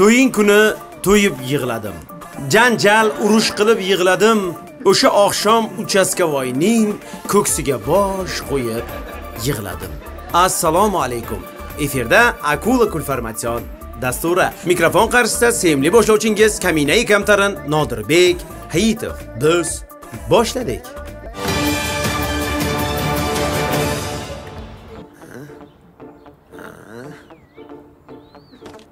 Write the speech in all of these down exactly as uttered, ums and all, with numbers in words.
To'yin kuni to'yib yig'ladim. Janjal urush qilib yig'ladim. O'sha oqshom uchastkavoyning ko'ksiga bosh qo'yib yig'ladim. Assalomu alaykum. Efirda Akula Kulformatsion dasturi. Mikrofon qarshisida sevimli boshlovchingiz Kaminai Kamtarin Nodirbek Hayitov. Biz boshladik.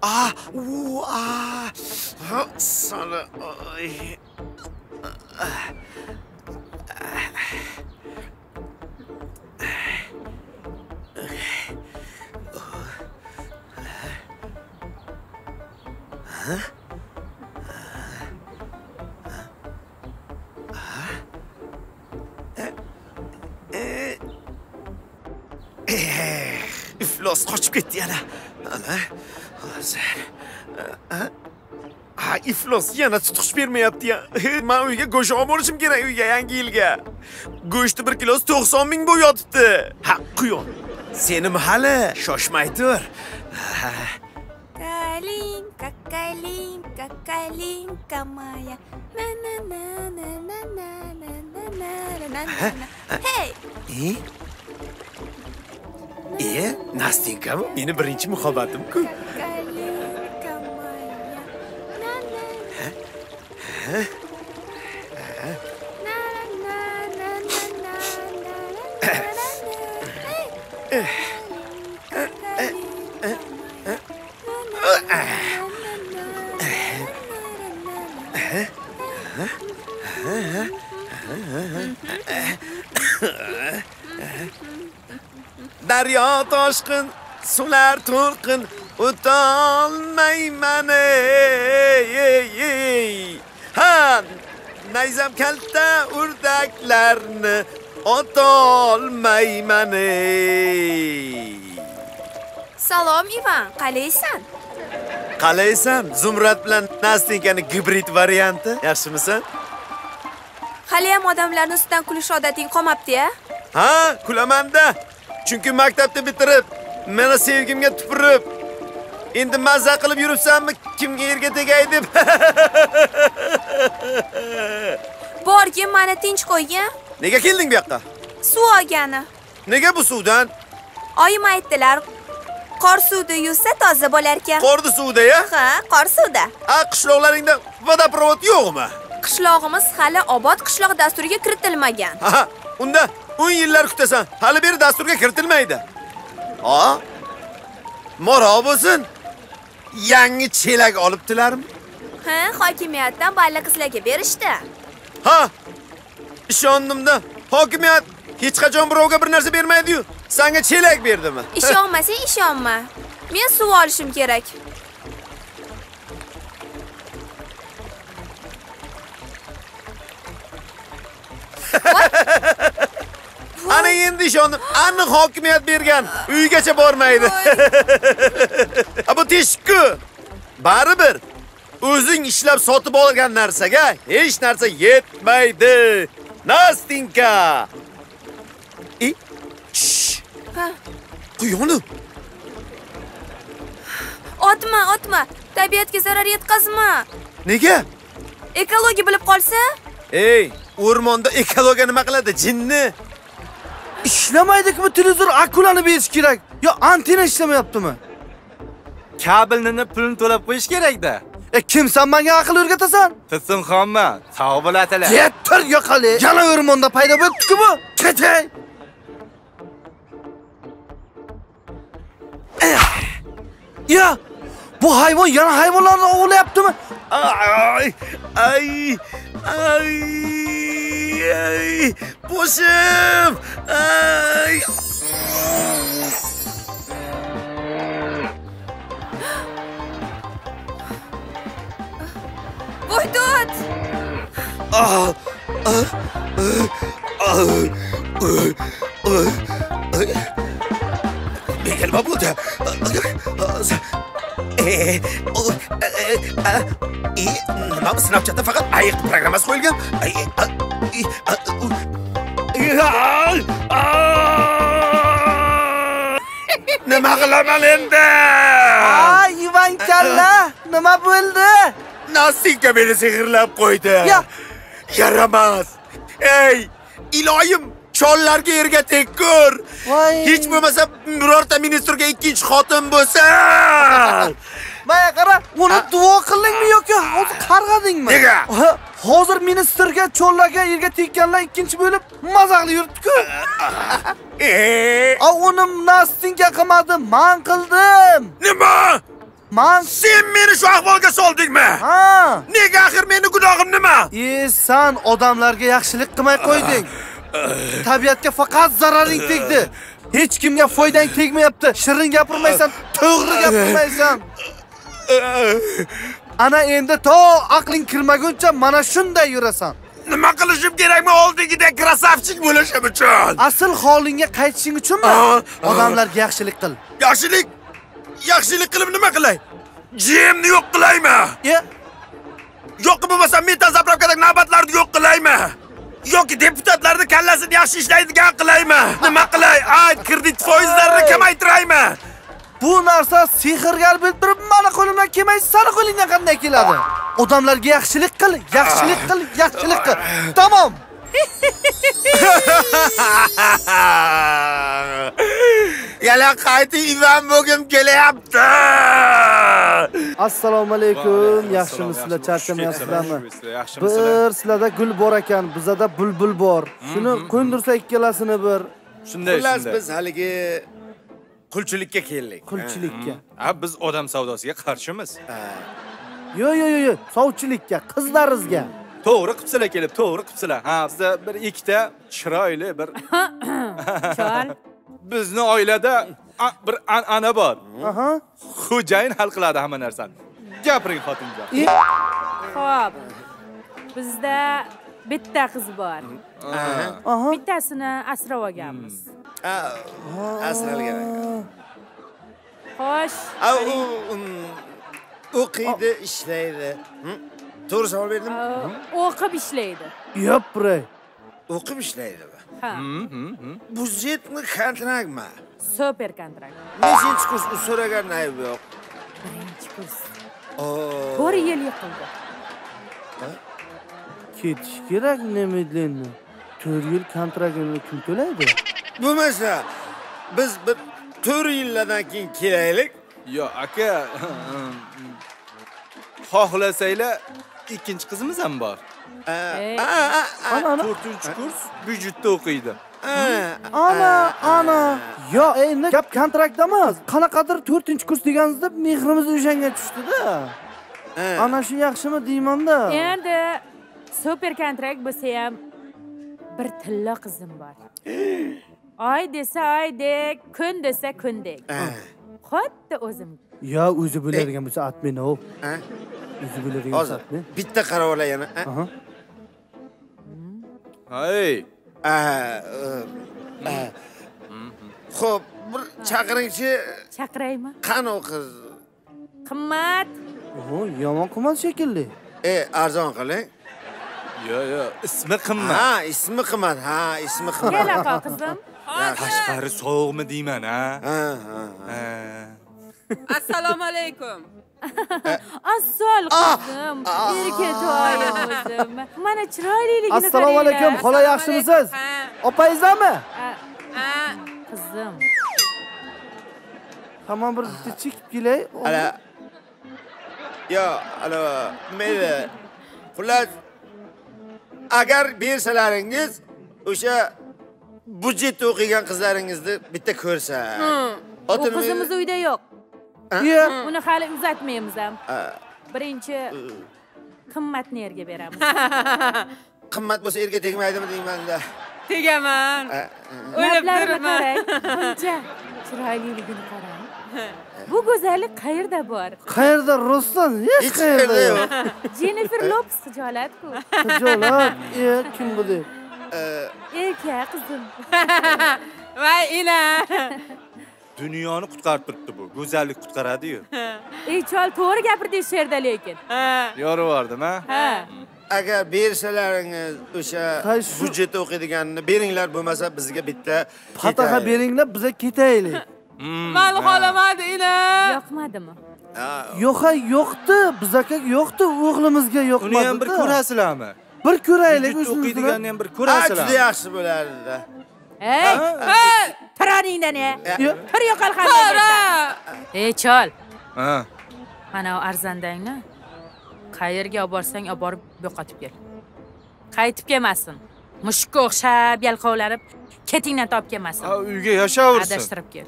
Ah, u ah. Sana ay. Ha? İflos kaçıp gitti yana. Ana. Ha, iflos yana tutuş bermayapti ya. Men uyga go'sht olib borishim kerak uyga yangi yilga. Go'shti bir kilosi to'qson ming bo'y yotibdi. Haqqi yo'q. Senim hali shoshmay tur. Kalinka, kalinka, kalinka maya. Na na na na na na na na na. Hey. E? E, Nastinka, meni birinchi muhabbatim-ku. Ha? Ha? Daryo toshqin, suvlar to'lqin, o'tolmayman ey. Ha, nayzam kalta urdaklarni otolmayman ey. Salom Ivan, qalaysan? Qalaysan? Zumrat bilan Nastinkani gibrid varianti. Yaxshimisan? Hali ham odamlarning ustidan kulish odating qolmabdi-ya? Ha, kulamanda. Chunki maktabni bitirib, meni sevgimga tupurib, endi mazza qilib yuribsanmi? Kimga erga tegay deb. Borgin meni tinch qo'ygin. Nega kelding bu yoqqa? Suv olgani. Nega bu suvdan? Oyim aytdilar, qor suvda yuvsa toza bo'lar ekan. Qorda suvda-ya? Ha, qor suvda. A, qishloqlaringda vodoprovod yo'qmi? Qishlog'imiz hali obod qishloq dasturiga kiritilmagan. Ha, unda o'n yillar kutasan. Hali beri dasturga kiritilmaydi. Ha? Mora bo'lsin. Yangi chelak olibdilarmi? Ha, hokimiyatdan balla qizlarga berishdi. Ha. Ishondim-da. Hokimiyat hech qachon birovga bir narsa bermaydi-yu. Senga chelak berdimi? Ishonmasang ishonma. Men suv olishim kerak. Ana endi ishondim. Ani hokimiyat bergan, uyigacha bormaydi. Bu teshikku. Baribir o'zing ishlab sotib olgan narsaga hech narsa yetmaydi. Nastinka. E? Ha. Quyoni. Otma, otma. Tabiatga zarar yetkazma. Nega? Ekologiya bilib qolsa? Ey, o'rmonda ekologiya nima qiladi, jinni? İşlamaydikmi televizor akulani berish kerak? Yo antena ishlamayaptimi? Kabelini pulini to'lab qo'yish kerak-da. E kimsan menga aql o'rgatasan? Tinsinxonman, sog' bo'latalar. Yetir yo'qali. Yana o'rmonda paydo bo'pti-ku bu? Ketay. Ya bu hayvon yana hayvonlarni o'g'layaptimi? Ay ay ay. Ay, boşum. Ay. Boydut. Ah. Ah. Ah. Ay. Bekle baba burada. Eee, o, eee, nima Snapchatda faqat ayiq programmasi qo'yilgan. Ay, nima qilaman endi? Ay, Ivan kalla. Nima bo'ldi? Nastinka beni sihirlab qo'ydi. Ya. Yaramaz. Ey, iloyim, chollarga erga tek ko'r. Hech bo'lmasa birorta ministrga ikkinchi xotin bo'lsa. Maya qara, uni duo qildingmi yoki hozir qarg'adingmi? Nega? Hozir ministrga chollarga erga tekkanlar ikkinchi bo'lib mazaqli yurtdi-ku. A uni Nastinka qilmadi, men qildim. Nima? Man sen meni shu ahvolga soldingmi? Ha. Nega axir meni gunohim nima? E, sen odamlarga yaxshilik qilmay qo'yding. Tabiatga faqat zararing tegdi. Hech kimga foydang tegmayapti. Shirin gapirmaysan, to'g'ri gapirmaysan. Ana endi to aqling kirmaguncha mana shunday yurasan. Nima qilishim kerakmi oldingidek krasavchik bo'lishim uchun? Asl holingga qaytishing uchunmi? Odamlarga yaxshilik qil. Yaxshilik Yaxshilik qilib nima qilay? Jimni yo'q qilaymi? Ya. Yo'q bo'lmasa meta zapravkadagi navbatlarni yo'q qilaymi? Yoki deputatlarni kallasini yaxshi ishlaydigan qilaymi? Nima qilay? Ayt, kredit foizlarini kamaytiraymi? Bu narsa sehrgar bildirib, meni qo'limdan kelmaysa, seni qo'lingdan qanday keladi? Odamlarga yaxshilik qil, yaxshilik qil, yaxshilik qil. Tamom. Yala qaytib Ivan bugim kelyapti. Assalomu alaykum. Yaxshimisizlar, charchamayapsizlarmi? Bir sizlarda gul bor ekan, bizda bulbul bor. Shuni qo'ndirsa ikkalasini bir. Shunday. Xullas biz haligi qulchilikka keldik. Qulchilikka. Ha, biz odam savdosiga qarshimiz. Yo, yo, yo, sovchilikka, qizlaringizga. To'g'ri qipsilar kelib, to'g'ri qipsilar. Ha, bizda bir ikkita chiroyli bir chol. Bizni oilada bir ana bor. Aha. Xo'jayin hal qiladi hamma narsani. Gapiring xotinjon. Xo'p. Bizda bitta qiz bor. Aha. Bittasini asrab olganmiz. Asralgan ekan. Xo'sh. O'qiydi, ishlaydi. To'g'ri savol berdimmi? O'qib ishlaydi. Yo'pray. O'qib ishlaydi. Ha. Budjetni kontraktmi? Super kontrakt. Nechinchi kurs so'ragan ayb yo'q. Birinchi kurs. to'rt yil yiqildi. Ketish kerak nemedlenni. to'rt yil kontraktini kim to'laydi? Bo'lmasa biz to'rt yillardan keyin kelaylik. Yo'q, aka. Xohlasanglar ikkinchi qizimiz ham bor. to'rtinchi kurs byudjetda o'qiydi. Ana, ana. Yo, endi gap kontraktda emas. Qanaqadir to'rtinchi kurs deganingizda mehrimiz o'shanga tushdi-da. Ana shu yaxshimi deyman-da. Endi super kontrakt bo'lsa ham bir tilla qizim bor. Oy desa oydek, kun desa kundek. Xuddi o'zim. Yo, o'zi bo'ladigan bo'lsa atmeni ov. Hozir bitta qarab olay yana. Hay. Xo'p, bir chaqiringchi. Chaqiraymi? Qani u qiz? Qimmat. Oho, yomon qimmat shekilli. E, arzon qiling. Yo, yo, ismi Qimmat. Ha, ismi Qimmat. Ha, ismi Qimmat. Kela qoq qizim. Tashqari sovuqmi deyman, ha? Ha, ha. Assalomu alaykum. Asol qizim, erkatoyim o'zim. Mana chiroyliligini qarang. Assalomu alaykum, xola yaxshimisiz? Opangizmi? Ha, qizim. Hamon bir chekib kelay. Ala. Yo, ala, meni xullas agar bersalaringiz o'sha budjet o'qigan qizlaringizni bitta ko'rsa. O'zimiz uyda yo'q. Ya, uni hali uzatmaymiz ham. Birinchi qimmatni erga beramiz. Qimmat bo'lsa erga tegmaydimi deymanda. Tegaman. O'ylab turibman. Buncha chiroyliligini qarang. Bu go'zallik qayerda bor? Qayerda Ruslan? Hech qayerda yo'q. Jennifer Lopes xijolat-ku. Xijolat. E, kim bu deb? Erkak qizim. Voy ina. Dünya'nı kurtarttırdı bu. Güzellik kurtardı. Ey çol, doğru gapirdi iş yerda lekin. Yoru vardım ha? Eğer bersalarınız o'sha budjetda o'qiydiganini beringlar bo'lmasa bizga bitta pataha beringlar bize ketaylik. Mal xolamadi ina. Yoqmadimi? Yo'qa yo'qdi, bizaka yo'qdi, o'g'limizga yo'qmadi. Uni ham bir ko'rasizlarmi? Bir ko'raylik, o'zimiz o'qidiganni ham bir ko'rasizlar. Juda yaxshi bo'lardi. Ey, taraningdan e. Tur yo'qal qanday. Ey chol. Ha. Mana arzandangni qayerga olib borsang, olib borib yo'qotib kel. Qaytib kelmasin. Mushukka o'xshab yalqovlarib, ketingdan topib kelmasin. Ha, uyga yashaversin. Adashtirib kel.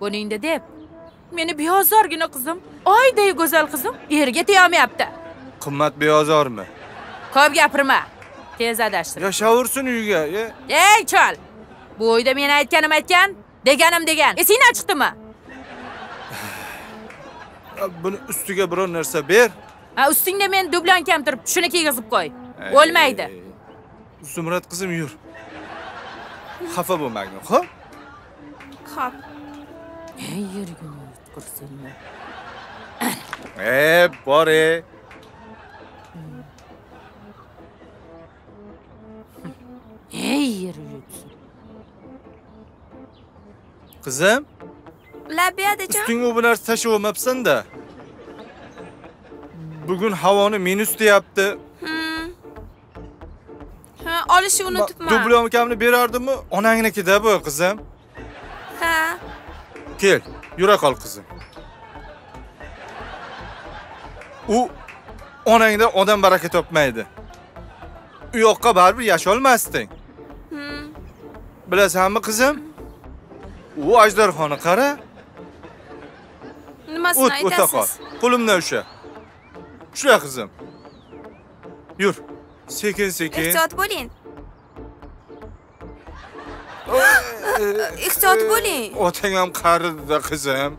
Buningda deb meni beyozorgina qizim, oyday go'zal qizim, erga teyolmayapti. Qimmat beyozor mi? Ko'p gapirma. Tez adashtir. Yashaversin uyga. Ey chol. Bu uyda men aytganim aytgan, deganim degan. Esingdan chiqdimi? Buni ustiga biror narsa ber. Ha, ustingda men dublonkam turib, shuni kiygizib qo'y. O'lmaydi. Zumrat qizim yur. Xafa bo'lmagin, xo'p? Xo'p. Ey yurgin. Kursunma. Eee, bari. Ey kızım. Labiya diyeceğim. Üstünü bu narsa taşı olmapsan da. Bugün havanı minüstü yaptı. Ha, alışı unutma. Dublom kamını bir ardı mı? Ona hangineki de bu kızım. Ha. Gel. Yura kal kızım. U onangda odam baraka topmaydi. U yoqqa baribir yasholmasding. Hmm. Bilasanmi kızım? U ajdarxoni qara. Nimasini aytasiz? Qo'limdan o'sha. Ushla kızım. Yur. Sekin sekin. Ehtiyot bo'ling. Ehtiyot bo'ling. Otang ham qaridi-da qizim.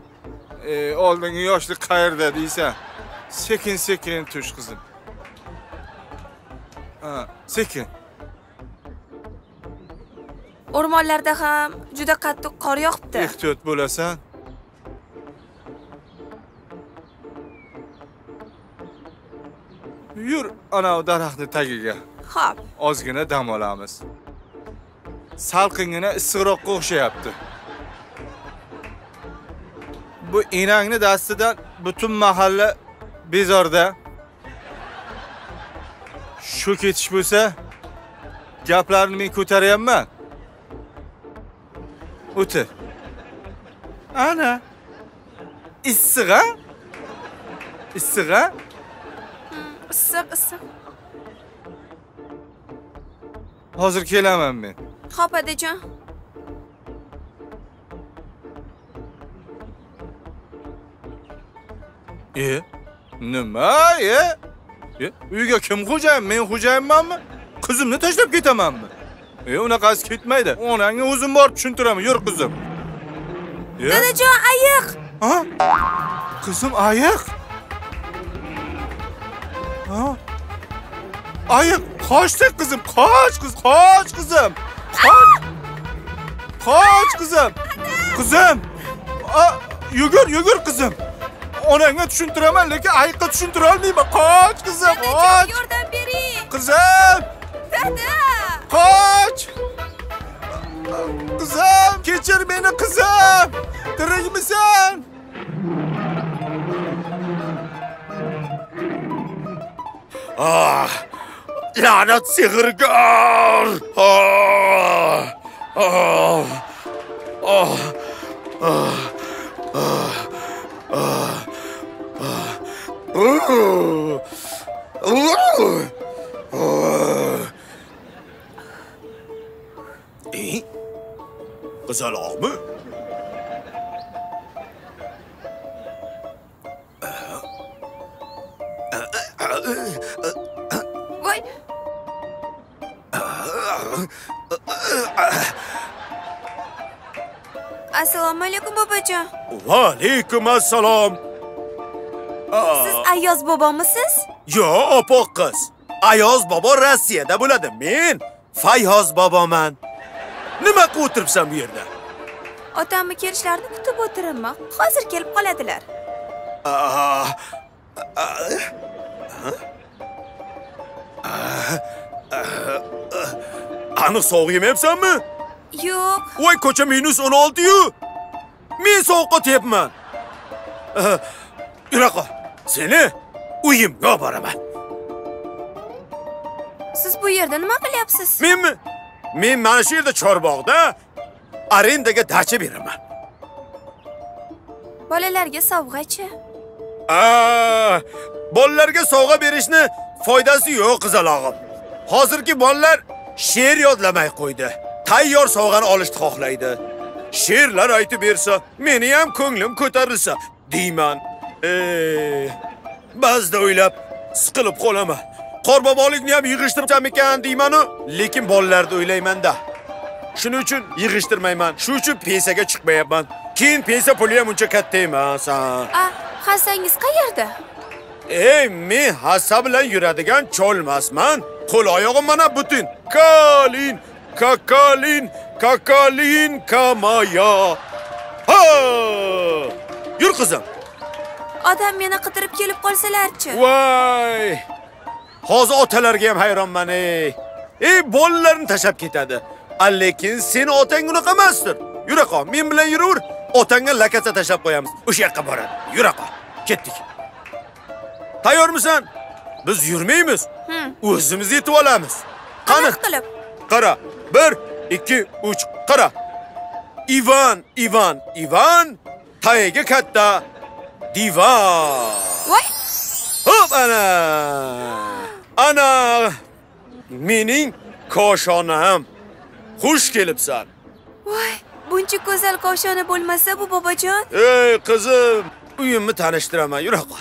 E, oldingi yoshlik qayerda deysan. Sekin-sekin tush qizim. Ha, sekin. O'rmonlarda ham juda qattiq qor yog'ibdi. Ehtiyot bo'lasan. Yur ana daraxtni tagiga. Xo'p. Ozgina dam olamiz. Salqingina issiqroqqa o'xshayapti. Bu enangni dastidan butun mahalla bezorda. Shu ketish bo'lsa, gaplarni men ko'taryapman. O'tir. Ana. Issiq a? Issiq a? Issiq, issiq. Hozir kelaman men. Xo'p, adajon. E? Nima, e? E, uyga kim xo'jayim? Men xo'jayimmanmi? Qizimni tashlab ketamanmi? E, unaqasi ketmaydi. Onangni o'zim borib tushuntiraman, yur qizim. E? Dadajon, ayiq. Ha? Qizim ayiq? Ha? Ayiq, qochdik qizim, qoch qiz, qoch qizim. Kaç! Kaç kızım! Kızım! Aa, yugür, yugür kızım! Onanga tushuntirman, lekin ayiqqa tushuntirolmayman. Kaç kızım! Kaç! Yordam bering! Kızım! Dada! Kaç! Kızım! Kechir beni kızım! Tirikmisan? Ah! Lanet sigirgar! Ah! Ah! Ah! Ah! Ah! Ah! Eh? Kız alarm mı? Vay! Assalomu alaykum bobojon. Va alaykum assalom. Siz Ayoz bobomisiz? Yo'q, opoq qiz. Ayoz bobo Rossiyada bo'ladi. Men Fayyoz boboman. Nima qilib o'tiribsan bu yerda? Otamni kelishlarini kutib o'tiribman. Hozir kelib qoladilar. Aniq sovuq yemayapsanmi? Yo'q. Voy, ko'cha minus o'n olti-yu. Men sovuqqa tepman. Yuraqo, seni uyum yok barama. Siz bu yerden mi qilyapsiz? Men mi? Men mana shu yerda Chorbog'da arendaga dacha beraman. Bolalarga sovg'achi? A, bolalarga sovg'a berishni foydasi yo'q qizalog'im. Hozirgi bolalar she'r yodlamay qo'ydi. Tayyor sovg'ani olishni xohlaydi. She'rlar aytib bersa, meni ham ko'nglim ko'tarilsa deyman. Ey, ba'zida o'ylab siqilib qolaman. Qorbobolikni ham yig'ishtirib ekan deyman-u, lekin bolalarda o'ylayman-da. Shuning uchun yig'ishtirmayman. Shu uchun pensaga chiqmayapman. Keyin pensa puli ham uncha katta emas. A, hasangiz qayerda? Ey, men hassa bilan yuradigan cholmasman. Qo'l-oyog'im mana butun. Kalin, kakalin, kakalin kamaya. Ha! Yur qizim. Odam meni qidirib kelib qolsalar-chi. Voy! Hozir otalarga ham hayronman ey. Ey, bolalarni tashab ketadi. Lekin sen otang unaqa emasdir. Yuraqo, men bilan yuraver. Otangga lakatsa tashab qo'yamiz. O'sha yerga boradi. Yuraqo, ketdik. Tayyormisan? Biz yurmaymiz. O'zimiz yetib olamiz. Qani qilib. Qara. bir, ikki, uch. Qara. Ivan, Ivan, Ivan. Tayiga katta. Divan. Voy! Hop ana. Ana. Mening koshonam. Xush kelibsan. Voy, buncha go'zal koshona bo'lmasa bu bobojon? Ey qizim, uyimni tanishtiraman, yuraqo.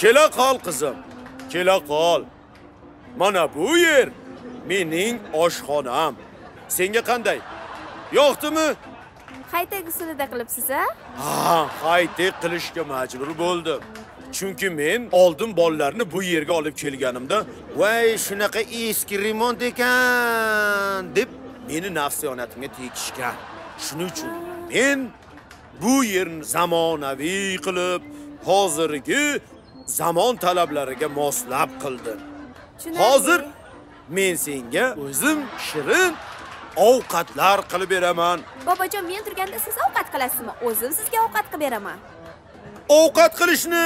Kela qol qizim. Kela qol. Mana bu yer mening oshxonam. Senga qanday? Yo'qdimi? Qaytaq usulida qilibsiz, ha? Ha, qaytaq qilishga majbur bo'ldim. Chunki men oldin bolalarni bu yerga olib kelganimda, "Voy, shunaqa eski remont ekan" deb meni nafsiyonatimga tegishgan. Shuning uchun men bu yerni zamonaviy qilib, hozirgi zamon talablariga moslab qildim. Hozir men senga o'zim shirin ovqatlar qilib beraman. Bobojon, men turganda siz ovqat qilasizmi? O'zim sizga ovqat qilib beraman. Ovqat qilishni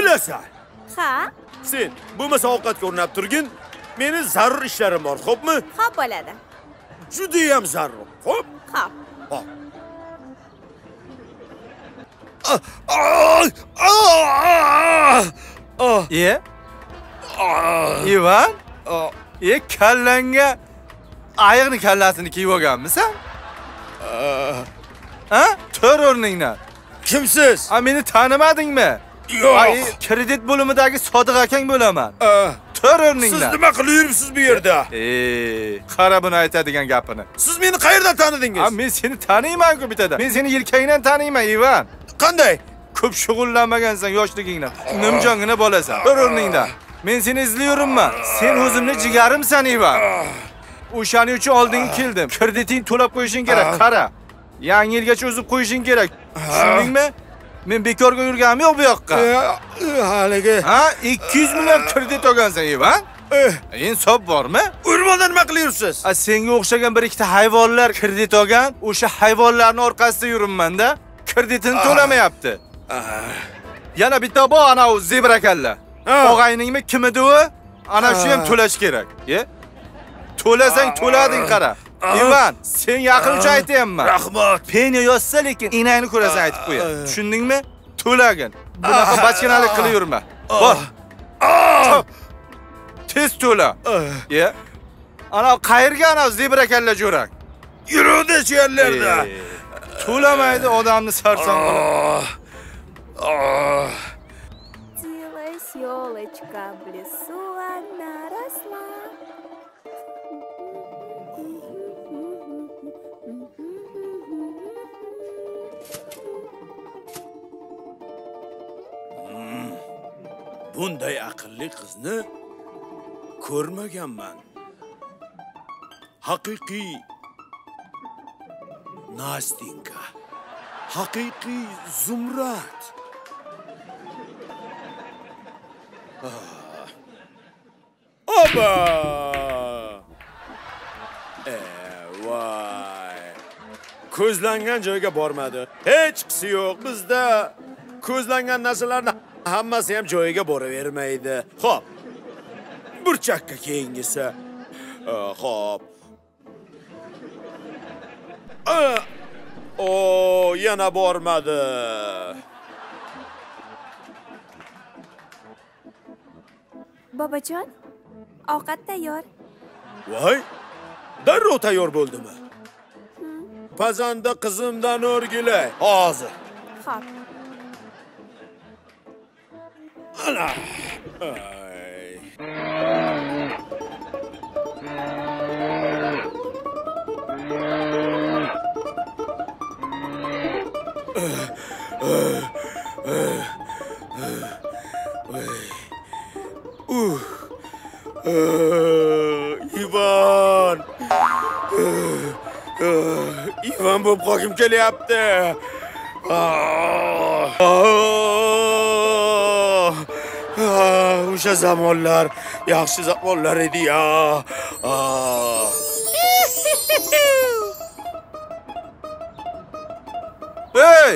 bilasan. Ha? Sen bo'lmasa ovqatga o'rnab turgin, meni zarur ishlarim bor, xo'pmi? Xo'p bo'ladi. Juda ham zarur, xo'p? Xo'p. Xo'p. Ye? Ivan? Ye kallangga ayiqni kallasini kiyib olganmisan? Ha? Tur o'rningdan. Kimsiz? A, meni tanimadingmi? Yo'q. Kredit bo'limidagi Sodiq akang bo'laman. Tur o'rningdan. Siz nima qilib yuribsiz bu yerda? Ey, qara buni aytadigan gapini. Siz meni qayerdan tanidingiz? A, men seni taniyman-ku bitada. Men seni yelkangdan taniyman, Ivan. Qanday? Ko'p shug'ullanmagansan yoshligingdan. Nimjongina bolasan. Tur o'rningdan. Men seni izlayapman. Sen o'zimni jigarimsan, Ivan. O'shaning uchun oldinga keldim. Kreditingni to'lab qo'yishing kerak, qara. Yangi yilgacha o'zib qo'yishing kerak. Tushundingmi? Men bekorga yurganim yo'q bu yoqqa. Haliga. Ha, ikki yuz million kredit olgansan, Ivan. Insof bormi? Urmonda nima qilyapsiz? A, senga o'xshagan bir ikkita hayvonlar kredit olgan, o'sha hayvonlarning orqasida yuribman-da. Kreditini to'lamayapti. Yana bitta bo ana u zebra kalla. Og'ayningmi, kim edi u? Ana shu ham to'lash kerak. Ye? To'lasang to'lading, qara. Ivan, sen yaqincha aytayapman. Rahmat. Penya yozsa lekin enangni ko'rasan aytib qo'y. Tushundingmi? To'lagin. Bunaqa bachkanalik qilib yurma. Bor. Tez to'la. Ye. Ana qayerga ana zebra kalla jo'rak? Yuradi yerlarda. To'lamaydi odamni sarson qilib. Делась ёлочка в лесу одна росла. Bunday aqlli qizni ko'rmaganman. Haqiqiy Nastinka. Haqiqiy Zumrat. Oba! Ey, vay. ko'zlangan joyga bormadi. Hech qisi yo'q. Bizda ko'zlangan narsalarning hammasi ham joyiga boravermaydi. Xo'p. Burchakka keyingisi. Xo'p. O, yana bormadi. Babajon, ovqat tayyor. Voy! Darrov tayyor bo'ldimi? Pazanda qizimdan o'rgilay, hozir. Xo'p. Ana. Ay. Uh. Ivan. Ivan bu qo'yim kelyapti. O'sha zamonlar, yaxshi zamonlar edi-ya. Hey!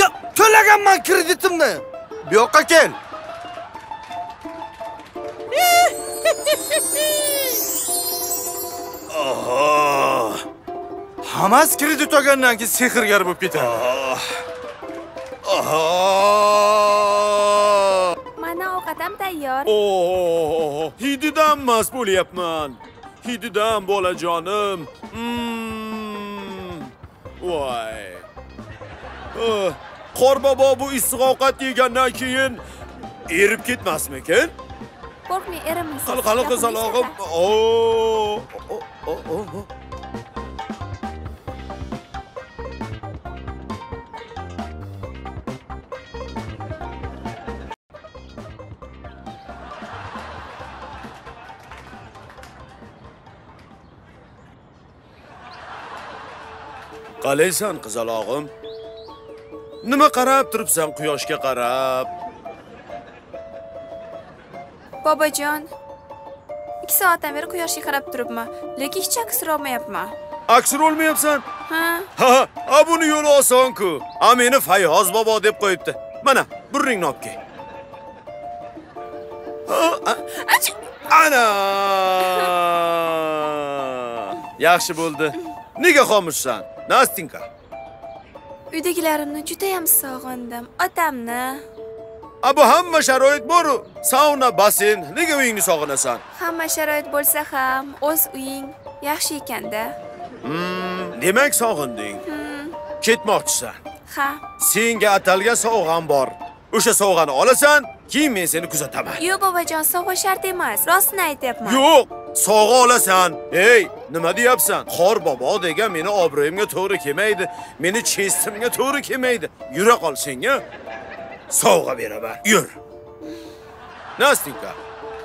Ya, to'laganman kreditimni. Bu yoqqa kel. Aha! Hamas kredit olgandan keyin sehrgar bo'lib ketadi. Aha! Mana ovqatim tayyor. Oo! Hididan mast bo'lyapman. Hididan bolajonim. Voy. Qorbobo bu issiq ovqat yegandan keyin erib ketmasmikin? Korkmayın, erimiz. Kalı kalı kız alakım. Ooo. Kaleysen kız alakım. Nima karab turibsan kuyoshga karab. Babajon, iki soatdan beri quyoshga qarab turibman, lekin hech aksira olmayapman. Aksira olmayapsan? Ha. Ha, ha buni yo'l oson-ku. A meni Fayoz bobo deb qo'yibdi. Mana, burringni olib kel. Ana! Yaxshi bo'ldi. Nega xomushsan? Nastinka. Uydagilarimni juda ham sog'indim, otamni. Abi hamma sharoit boru, sauna, basen, nega uyingni sog'inasan? Hamma sharoit bo'lsa ham, o'z uying yaxshi ekanda. Hmm, demak sog'inding. Hmm. Ketmoqchisan. Ha. Senga atalgan sovg'am bor. O'sha sovg'ani olasan, keyin men seni kuzataman. Yo'q bobojon, sovg'a shart emas, rostini aytayapman. Yo'q, sovg'a olasan. Ey, nima deyapsan? Qor bobo degan meni obro'yimga to'g'ri kelmaydi, meni chestimga to'g'ri kelmaydi. Yura qol senga. Sovg'a beraman. Yur. Nastinka,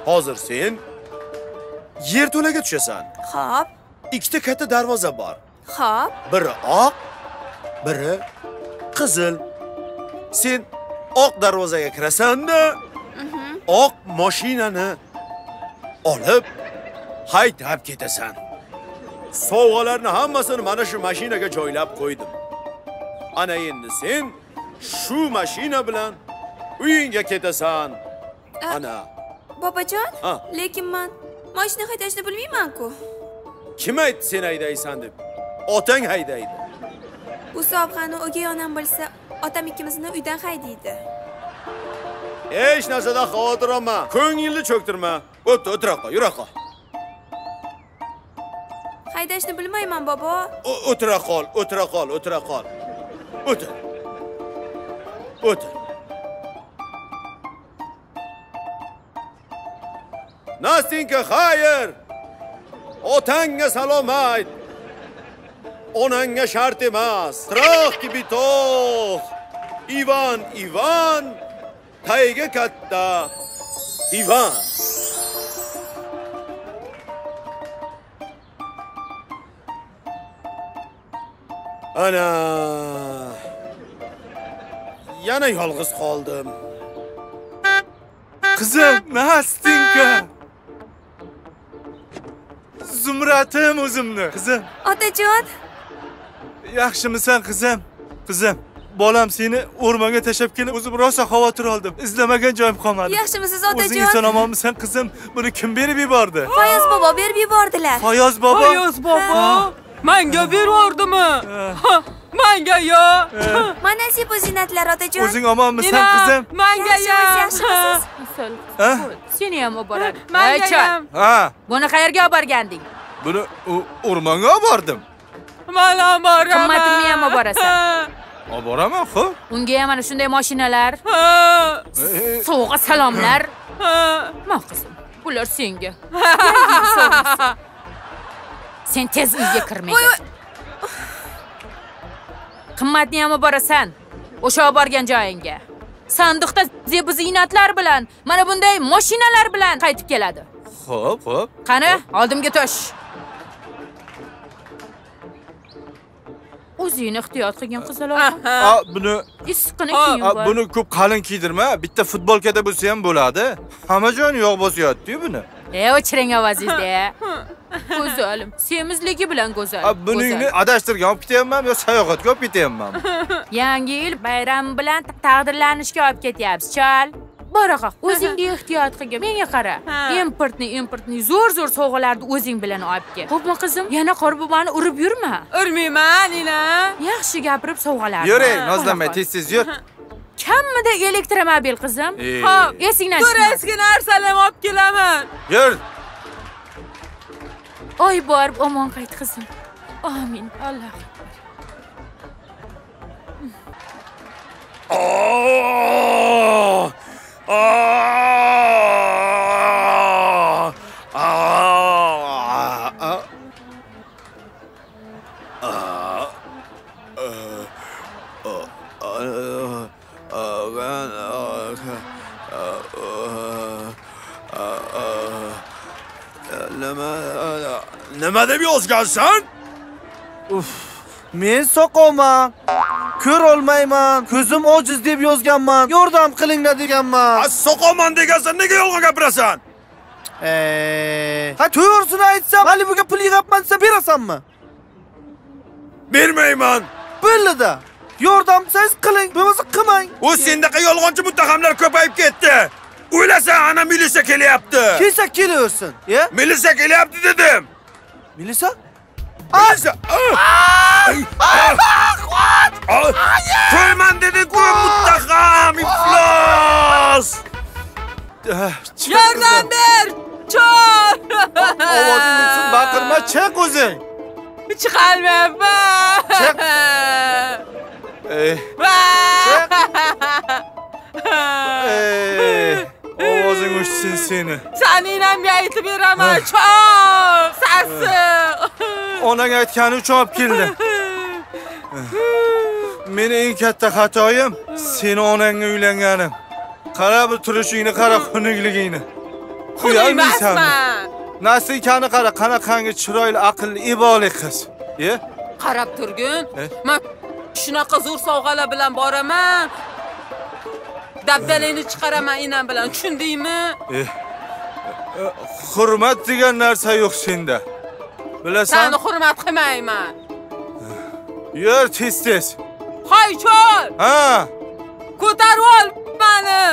hozir sen yer to'laga tushasan. Xo'p. Ikkita katta darvoza bor. Xo'p. Biri oq, biri qizil. Sen oq darvozaga kirasan-da, oq mashinani olib haydab ketasan. Sovg'alarni hammasini mana shu mashinaga joylab qo'ydim. Ana endi sen şu mashina bilan uyinga ketasan. Ana. Babajon, lekin men mashina haydashni bilmayman-ku. Kim aytdi sen haydaysan deb? Otang haydaydi. Bu sovg'ani o'gay onam bilsa, otam ikkimizni uydan haydaydi. Hech narsadan xavotir olma. Ko'ngilni cho'ktirma. O'tib o'tira qol, yura qol. Haydashni bilmayman, bobo. O'tira qol, o'tira qol, o'tira qol. O'tir. Otur. Nastinka, hayır. Otanga salom ayt. Onanga shart emas. Tiroq gibi to'q. Ivan, Ivan. Tayiga katta. Ivan. Ana. Yana yolg'iz qoldim. Qizim, Nastinka. Zumratım uzumlu. Kızım. Otacan. Yaxşımısan kızım? Kızım. Bolam seni urmağa teşebbüsüne uzun rosa havatur aldım. İzlemegen cevap kalmadı. Yaxşımısız Otacan? Uzun insan ama mısın kızım? Bunu kim biri bir vardı? Fayaz baba bir bir vardılar. Fayaz baba? Fayaz baba. Menge bir vardı mı? Ha. Manga ya. Mana nasip o zinatlar Otacan? Uzun ama mısın kızım? Manga ya. Yaxşımısız? Ha? Seni ham obarak. Manga. Ha. Bunu qayerga olib borganding? Bunu urmağa bordim. Mana boraman. Qimmatimni ham olib borasan. Olib boraman, xo'p. Unga ham mana shunday mashinalar. Ha. Sovuqqa salomlar. Ha. Mana qizim, bular senga. Sen tez uyga kirmagan. Qimmatni ham olib borasan. O'sha borgan joyingga. Sandıkta zebu ziynatlar bilan, mana bunday mashinalar bilan qaytib keladi. Xo'p, xo'p. Qani, oldimga tosh. O'zingni ehtiyot qilgin qizaloq. Ha, buni issiqqina kiyim bor. Buni ko'p qalin kiydirma, bitta futbolkada bo'lsa ham bo'ladi. Hamma joyni yog' bosyapti-yu buni. E, o'chirang ovozingda. Go'zalim, semizligi bilan go'zal. Buningni adashtirgan olib ketyapmanmi yo sayohatga olib ketyapmanmi? Yangi yil bayrami bilan taqdirlanishga olib ketyapsiz, chol. Bora, o'zingga ehtiyot qilgin, menga qara. Importni, importni zo'r-zo'r sovg'alarni o'zing bilan olib kel. Xo'pmi qizim? Yana qorbobani urib yurma. Urmayman, ina. Yaxshi gapirib sovg'alarni. Yuring, nozlanmay, tez-tez yur. Kammida elektromobil qizim? Xo'p, esingdan chiqma. Ko'rasizki, narsalarni olib kelaman. Yur. Oy borib omon qayt qizim. Amin. Alloh. Nima deb yozgansan? Uf, men soqolman. Ko'r olmayman. Ko'zim ojiz deb yozganman. Yordam qilinglar deganman. Ha, soqolman degansan, nega yolg'on gapirasan? E, ha, to'g'risini aytsam, hali bunga pul yig'apman desa berasanmi? Bermayman. Billida. Yordamsiz qiling, bo'lmasa qilmang. U sendaqa yolg'onchi muttahamlar ko'payib ketdi. O'ylasan, ana milisa kelyapti. Kelsa kelaversin, ya? Milisa kelyapti dedim. Melisa? Melisa! Ay! Ay! Kuat! Koyman dedi koy mutlakam! İflas! Yerden ber! Çor! Ovazın için bakırma, çek uzun! Çıkalmayam! Çek! Çek! Eee! Ovozing uçsin seni. Saniyam aytib beraman, cho'q, sassiq. Onang aytgani uchun olib keldim. Meni eng katta xatoyim seni onangga uylanganim. Qara bu turishingni, qara xunukligingni. Qo'ymaysan. Nasikani qara, qanaqangi chiroyli, aqlli, iboli qiz. Ye? Qarab turgin. Men shunaqa zo'r sovg'alar bilan boraman. Dabdalingni chiqaraman inam bilan, tushundingmi? Hurmat degan narsa yo'q senda. Bilasan? Seni hurmat qilmayman. Yur tez-tez. Hoy chol! Ha! Ko'tarib ol meni.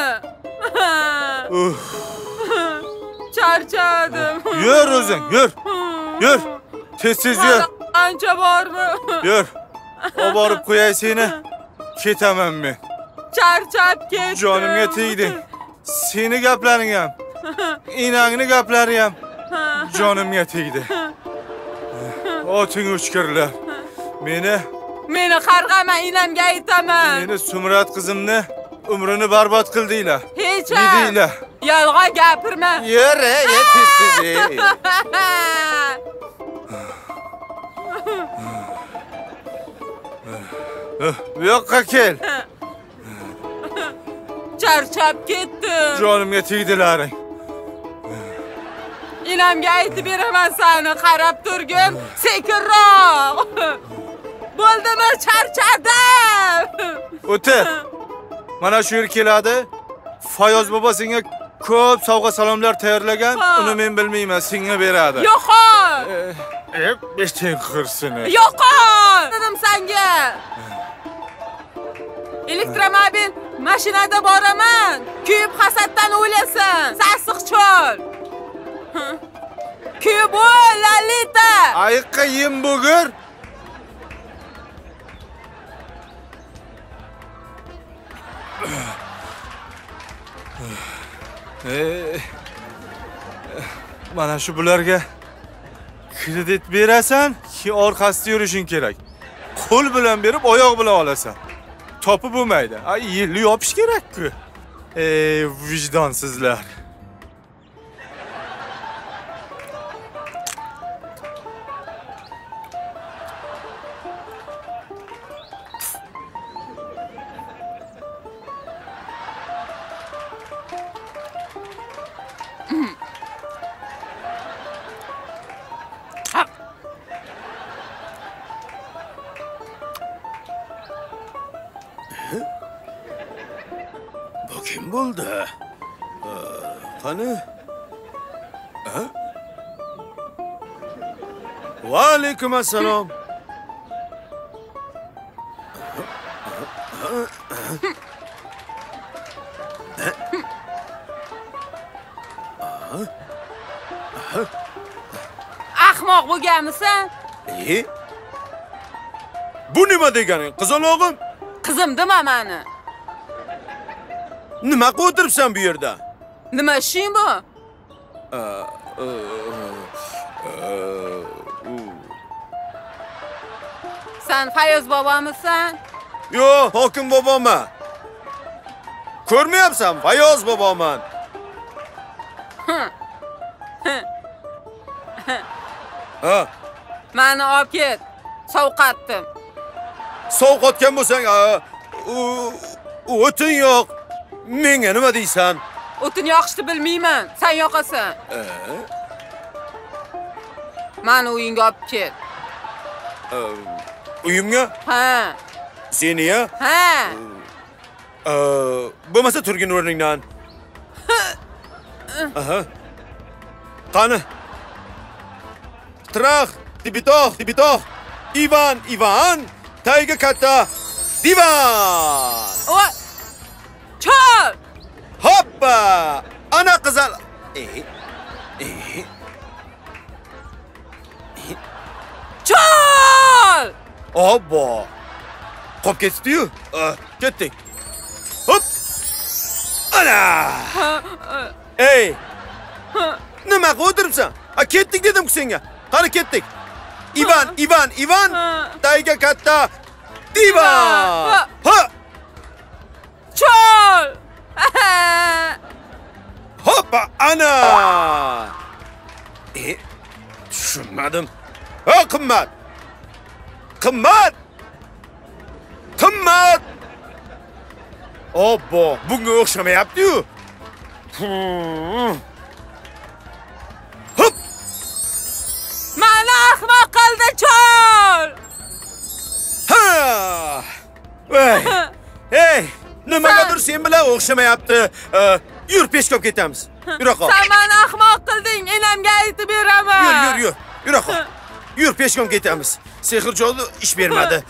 Charchadim. Yur o'zing, yur. Yur. Tez-tez yur. Ancha bormi? Yur. Olib borib qo'yay seni. Ketaman men. Charchab ketdim. Jonimga tegding. Seni gaplaring ham, inangni gaplari ham jonimga tegdi. Oting o'chkirlar. Meni Meni qarg'ama, inamga aytaman. Meni Sumrat qizimni umrini barbod qildinglar. Hech ham. Yolg'on gapirma. Yere, yetib-tez. Bu yoqqa kel. Charchab ketdim. Jonimga tegdilaring. Inamga aytib beraman seni, qarab turgin, sekinroq. Bo'ldimi, charchadim. O'tir. Mana shu yer keladi. Fayoz bobo senga ko'p sovg'a salomlar tayyorlagan, uni men bilmayman, senga beradi. Yo'q. hep eşek hırsını. Yok o! Dedim senge. Elektromobil mashinada boraman. Kuyib hasatdan o'lasin. Sassiq cho'l. Kuyib o'l Lalita. Ayiqqa yem bo'g'ir. Ee, bana şu bularga kredi beresen ki orkası yürüyüşün gerek. Kol bilen berip oyak bilen alasan. Topu bu meydan. Ay yerli yapış gerek ki. Ee, vicdansızlar. Kim buldu? Kanı? Ha? Ve aleyküm selam. Ahmak bu gelmişsin. İyi. Bu nima deganing? Qizim o'g'lim. Kızım değil mi amani? Nima o'tiribsan bu yerda? Nima ishing bu? Sen Fayoz bobomsan? Yo'q, Hokim boboman. Ko'rmayapsan, Fayoz boboman. Ha. Meni olib ket. Sovqatdim. Sovqatgan bo'lsang, o'tin yo'q. Menga nima deysan? O'tin yoqishni bilmayman. Sen yoqasan. Ee? Meni uyingga olib ket. Ee, uyimga? Ha. Seni-ya? Ha. Ee, bo'lmasa turgin o'rningdan. Aha. Qani. Trax, dibitox, dibitox. Ivan, Ivan, tayga katta. Divan. O çal! Hoppa! Ana kızal! Ee? Ee? Çal! Abba! Kop geçti yu. Ee, gittik. Hop! Ana! Ey! Nima ko'tiribsan? A, kettik dedim ki senga. Qani kettik. Ivan, Ivan, Ivan! Tayga katta! Divan! Ha! Çol! Hoppa ana! E, düşünmedim. Ha kımmat! Kımmat! Kımmat! Abba, bunga o'xshamayapti-yu. Hop! Meni ahmoq qildi çol! Ha! Hey! Hey! Nimagadir sen bilan o'xshamayapti. Yur peshkob ketamiz. Yura qol. Sen meni ahmoq qilding, enamga aytib beraman. Yur, yur, yur. Yura qol. Yur peshkob ketamiz. Sehrjo'li ish bermadi.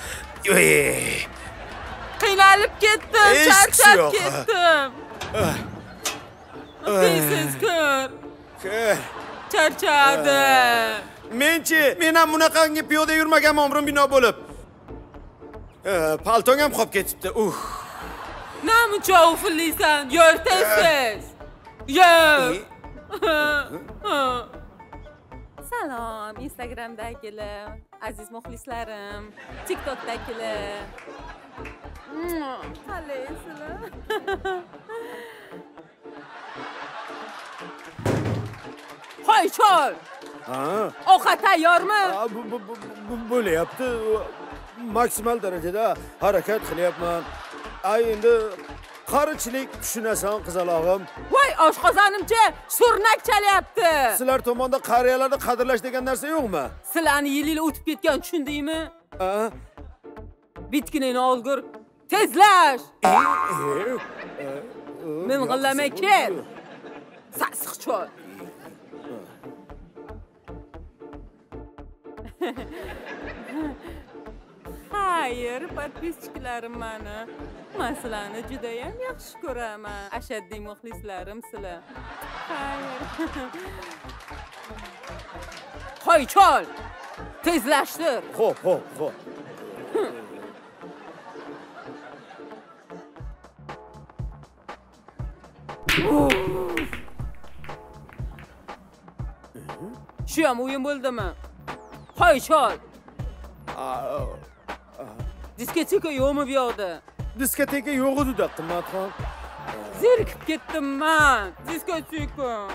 Qiynalib ketdim, charchab ketdim. Tezkor. Charchadi. Menchi, men ham bunaqangi piyoda yurmaganman umrim bino bo'lib. Paltong ham qolib ketibdi. Uh. Nam uchun o'filliysan? Yo'rtasiz. Yo'q. Salom, Instagramdagilar, aziz muxlislarim, TikTokdagilar. Qalaysizlar? Hoy chol. Ha. Ovqat tayyormi? Bo'lyapti. Maksimal darajada harakat qilyapman. Ay endi qarichilik tushunasan qizalog'im. Voy oshqozonimcha surnak chalyapti. Sizlar tomonda qariyalarni qadrlash degan narsa yo'qmi? Sizlarni yillar o'tib ketgan tushundingmi? Ha. Bitkinini olgur, tezlash. Men g'illamay ket. Sassiq chol. Hayır, podpisçiklarim bana. Maslağını cüdeyem yaxşı koram. Aşaddi muhlislerim sıla. Hayır. Hayçol! Tezleştir! Hop hop hop. Şuyam uyum buldu mu? Hayçol! Diskoteka yok mu bir yolda? Diskoteka yoktu da Qimmatxon. Zirkib ketdim ben. Diskoteka.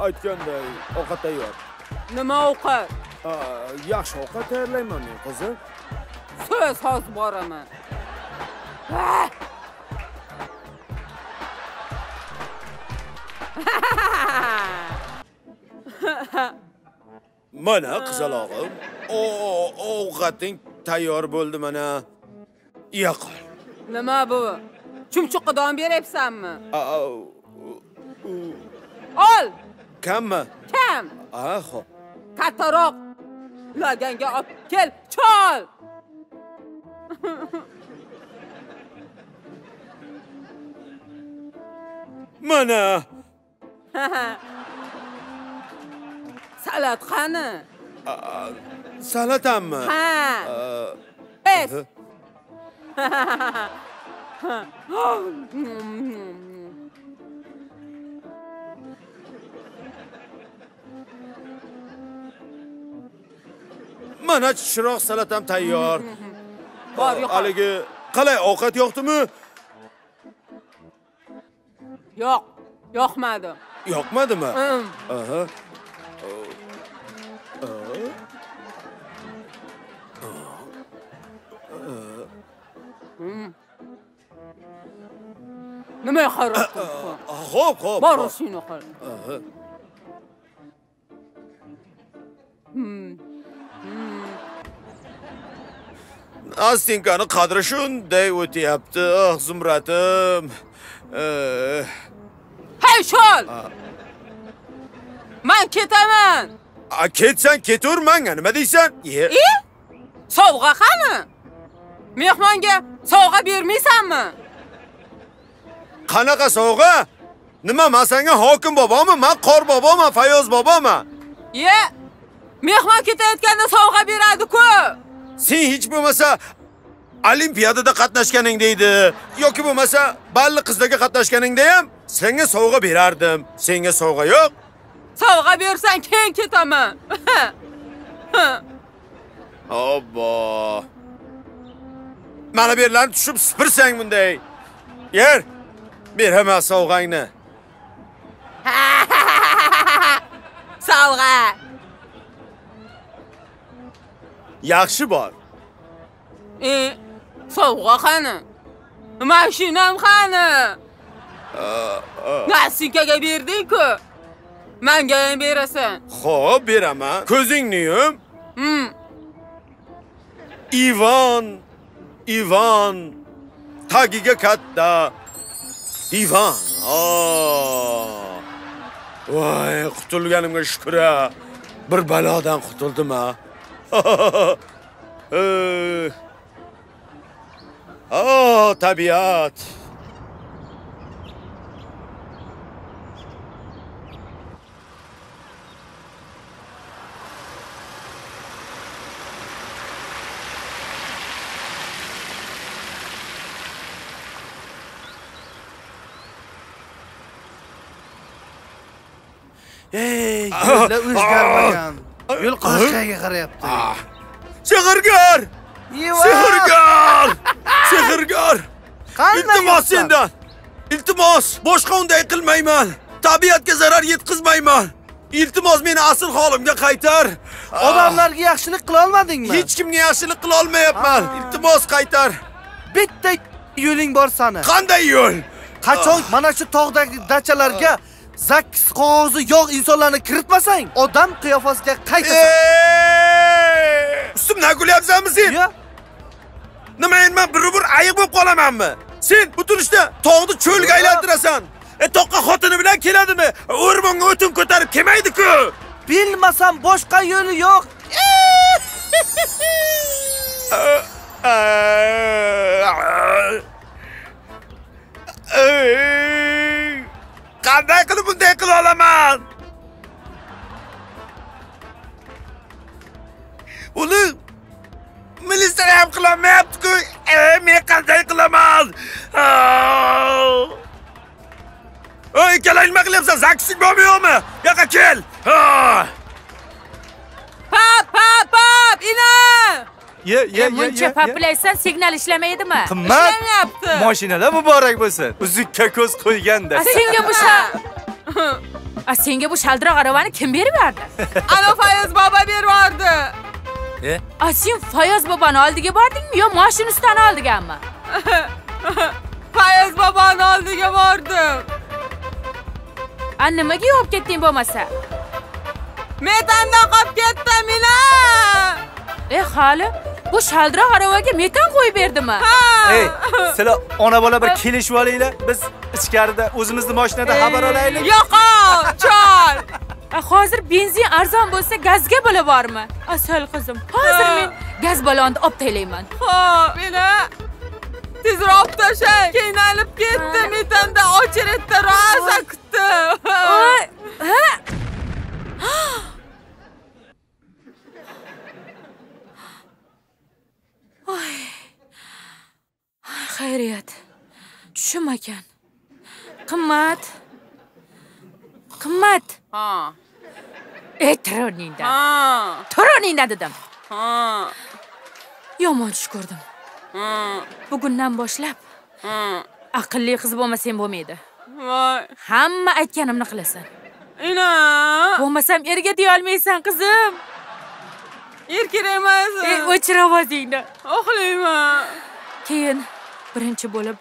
Aytganday, ovqat tayyor. Nima ovqat? Yaxshi ovqat tayyorlayman men, qizim. Söz hozir boraman. Mana qizalog'im, ovqating tayyor bo'ldi mana. Yaqol. Nima bu? Chumchuqqa don beribsanmi? Ol! Kammi? Kam. Ah, xo'p. Kattaroq. Laganga olib kel, chol. Mana. Salat qani? Salat hammi? Ha. Pes. Mana chiroq salatam tayyor. Bor, yo'q. Haligi qalay ovqat yo'qdimi? Yo'q, yoqmadi. Yoqmadimi? Aha. Nima xarob? Xo'p, xo'p. Bor o'shini qol. Astinkanı qadri shunday o'tyapti. Ah, Zumratim. Hey, shol! Men ketaman. A, ketsan ketavermanga, nima deysan? E? Sovg'a qani? Mehmonga sovg'a bermaysanmi? Qanaqa sovg'a? Nima, men senga hokim bobomi, men qor bobomi, Fayoz bobomi? E? Mehmon ketayotganda sovg'a beradi-ku. Sen hiç bo'lmasa olimpiyadada qatnashganingdaydi yoki bo'lmasa balli qizlarga qatnashganingda ham senga sovg'a berardim. Senga sovg'a yo'q. Sovg'a bersang keyin ketaman. Obbo. Mana berlarni tushib sipirsang bunday. Yer. Beraman sovg'angni. Sovg'a. Yaxshi bor. E, sovg'a qani? Mashinam qani? Nasinkaga berding-ku. Menga ham berasan. Xo'p, beraman. Ko'zingni yum. Hmm. Ivan, Ivan. Tagiga katta. Ivan. Aa! Voy, qutulganimga shukr. Bir balodan qutuldim ha. Oh, tabiat. Hey, yo'lda o'zgarmagan. Yo'l qirg'oqqa qarayapti. Sehrgar! Sehrgar! Sehrgar! İltimos sendan. İltimos, boshqa unday qilmayman. Tabiatga zarar yetkazmayman. İltimos meni asl holimga qaytar. Odamlarga yaxshilik qila olmadingmi? Hech kimga yaxshilik qila olmayapman. İltimos qaytar. Bitta yo'ling bor sani. Qanday yo'l? Qachon mana shu tog'dagi dachalarga zakkis qog'ozi yo'q insonlarni kiritmasang, odam qiyofasiga qaytasan. Üstüm ne gülüyorsan mı sen? Ya. Nemayin ben bir bir ayık bulup kalamam mı? Sen bütün işte tağda çöl gaylandırasan. E toqqa xotini bilen keladi mi? O'rmonga o'tin ko'tarib kelmaydi-ku. Bilmasam boshqa yo'li yo'q. Kanday kılı bunday kılı olamaz. Ulu milisler hem kılamayaptı ki hem kanday kılamaz. Oy kela ilme kılıyorsan zaksik olmuyor mu? Yaka kel. Pap pap pap ina. Ya ya ya ya. Paplaysan signal işlemeydi mi? Kımmat. İşlemeyapti. Maşinada mübarek mısın? Üzükka ko'z qo'yganda. A senga bu shal. A senga bu shaldiroq aravani kim berib berdi? Ana Fayoz baba berib berdi. E? A sen Fayoz babani oldiga bordingmi yo mashina ustidan oldiganmi? Fayoz babani oldiga bordim. A nimaga yo'q ketding bo'lmasa? Metandan qolib ketdim mina. E hali bu shaldiroq aravaga metan qo'yib berdimi? Ha! Ey, sizlar ona bola bir kelishib olinglar. Biz ichkarida o'zimizni mashinada xabar olaylik. Yo'q, chol. Hozir benzin arzon bo'lsa gazga bo'la bormi? Asal qizim, hozir men gaz balonini olib taylayman. Xo'p, meni tezroq tashay. Qiynalib ketdi, metanda ochiratda rosa kutdi. Ha! Ay, ay xayriyat. Tushim ekan. Qimmat. Qimmat. Ha. E turoningdan. Ha. Turoningdan dedim. Ha. Yomon tush ko'rdim. Ha. Bugundan boshlab. Ha. Aqlli qiz bo'lmasang bo'lmaydi. Voy. Hamma aytganimni qilasan. Ina. Bo'lmasam erga deya olmaysan kızım. Erkak emasmi? E, o'chir ovozingni. Oxlayman. Keyin birinchi bo'lib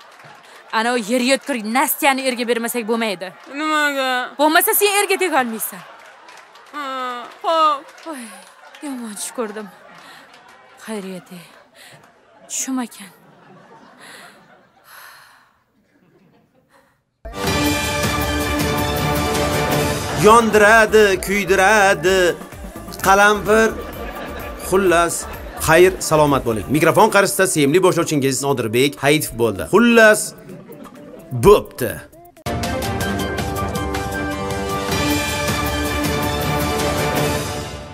ana o yer yotqir Nastyani erga bermasak bo'lmaydi. Nimaga? Bo'lmasa sen erga tega olmaysan. Xo'p. Voy, yomon tush ko'rdim. Xayriyat. Tushim ekan. Yondiradi, kuydiradi. Qalampir Xullas, xayr, salomat bo'ling. Mikrofon qarshisida sevimli boshlovchingiz Nodirbek Hayitov bo'ldi. Xullas, bo'pti.